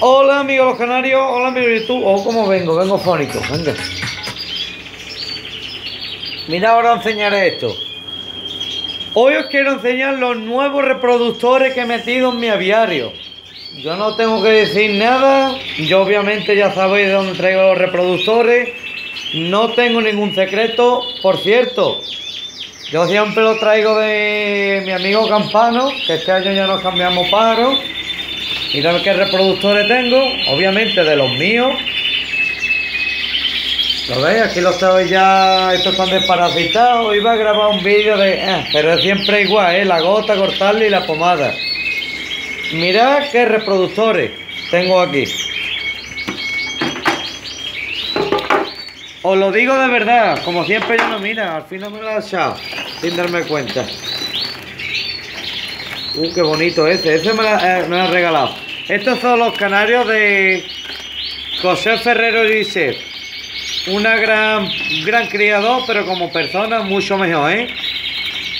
Hola amigos los canarios, hola amigos de YouTube. Oh, como vengo fónico, venga. Mira, ahora enseñaré esto. Hoy os quiero enseñar los nuevos reproductores que he metido en mi aviario. Yo no tengo que decir nada, yo obviamente ya sabéis de dónde traigo los reproductores. No tengo ningún secreto, por cierto. Yo siempre lo traigo de mi amigo Campano, que este año ya nos cambiamos pájaros. Mirad qué reproductores tengo, obviamente de los míos. ¿Lo veis? Aquí lo sabéis ya, estos están desparasitados. Iba a grabar un vídeo de... pero es siempre igual, la gota, cortarle y la pomada. Mirad qué reproductores tengo aquí. Os lo digo de verdad, como siempre yo no mira, al final me lo he echado, sin darme cuenta. Qué bonito ese me lo han regalado. Estos son los canarios de José Ferrero y José. Una gran criador, pero como persona mucho mejor,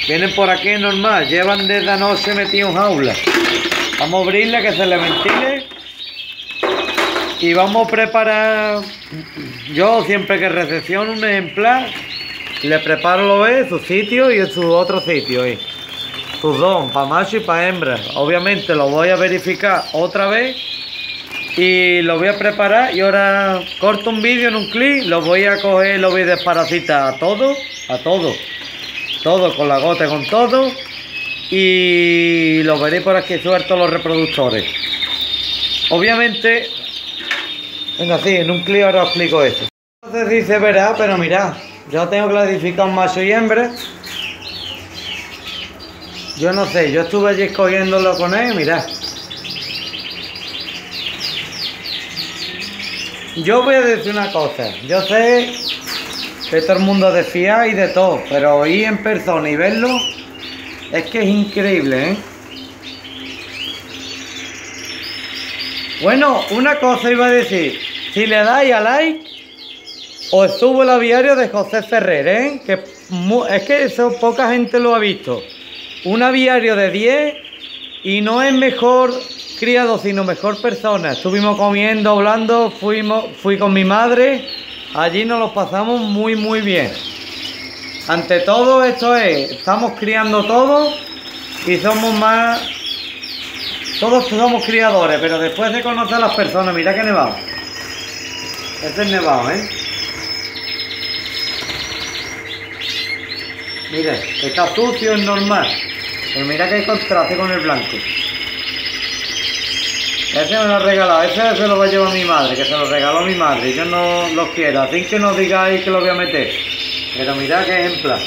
Vienen por aquí normal, llevan desde anoche metido en jaula. Vamos a abrirla, que se le ventile. Y vamos a preparar, yo siempre que recepciono un ejemplar, le preparo lo en su sitio y en su otro sitio, sus dos, para macho y para hembra. Obviamente lo voy a verificar otra vez y lo voy a preparar, y ahora corto un vídeo en un clic, lo voy a coger, lo voy a desparasitar a todo, con la gota, con todo, y lo veréis por aquí suelto los reproductores. Obviamente... Venga, sí, en un clic ahora os explico esto. No sé si se verá, pero mirad, yo tengo clasificado macho y hembra. Yo no sé, yo estuve allí escogiéndolo con él, mirad. Yo voy a decir una cosa, yo sé que todo el mundo de fiar y de todo, pero ir en persona y verlo es que es increíble, Bueno, una cosa iba a decir, si le dais a like, os subo el aviario de José Ferrer, que es que eso poca gente lo ha visto. Un aviario de 10 y no es mejor criado, sino mejor persona. Estuvimos comiendo, hablando, fui con mi madre, allí nos lo pasamos muy bien. Ante todo esto estamos criando todos y somos más... Todos somos criadores, pero después de conocer a las personas, mirad que nevado. Este es nevado, Mira, está sucio, es normal. Pero mira que hay contraste con el blanco. Este me lo ha regalado, este se lo va a llevar mi madre, que se lo regaló mi madre. Yo no lo quiero, así que no digáis que lo voy a meter. Pero mirad que ejemplar.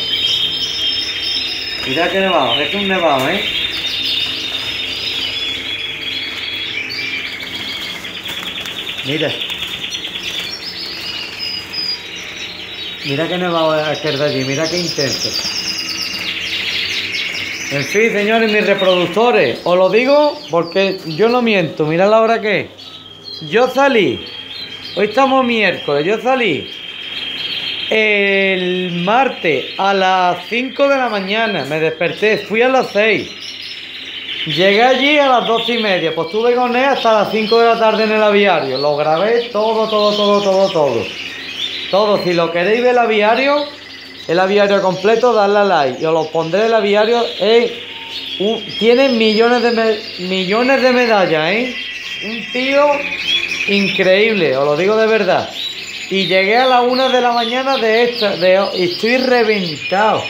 Mirad que nevado, este es un nevado, Mira que nevado a hacer de allí, mira que intenso. En fin, señores, mis reproductores, os lo digo porque yo no miento, mirad la hora que es. Yo salí, hoy estamos miércoles, yo salí el martes a las 5 de la mañana, me desperté, fui a las 6. Llegué allí a las 2:30, pues estuve con él hasta las 5 de la tarde en el aviario. Lo grabé todo. Si lo queréis ver el aviario completo, dadle a like. Yo lo pondré, el aviario tiene millones de medallas, Un tío increíble, os lo digo de verdad. Y llegué a las 1 de la mañana de esta, y estoy reventado.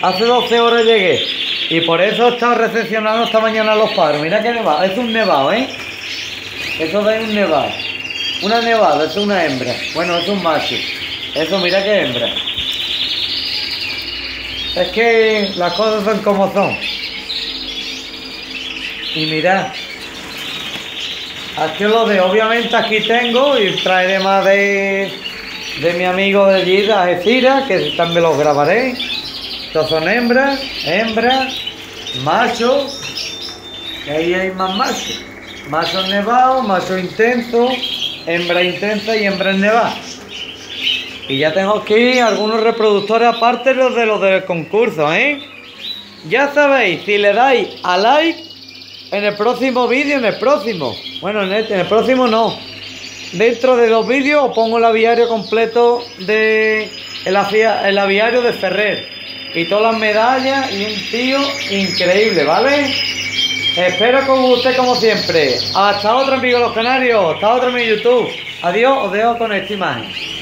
Hace 12 horas llegué. Y por eso he estado recepcionando esta mañana los pájaros. Mira que nevado, es un nevado, Eso da un nevado. Una nevada, es una hembra. Bueno, es un macho. Eso, mira que hembra. Es que las cosas son como son. Y mirad. Aquí lo de, obviamente aquí tengo, y traeré más de mi amigo de allí, de Algeciras, que también los grabaré. Estos son hembras, macho, y ahí hay más macho. Macho nevado, macho intenso, hembra intensa y hembra nevada. Y ya tengo aquí algunos reproductores aparte de los del concurso, Ya sabéis, si le dais a like, En el próximo vídeo, en el próximo. Bueno, en el próximo no. Dentro de dos vídeos os pongo el aviario completo de... El aviario de Ferrer. Y todas las medallas y un tío increíble, ¿vale? Espero con usted como siempre. Hasta otro amigo los canarios. Hasta otro amigo YouTube. Adiós, os dejo con esta imagen.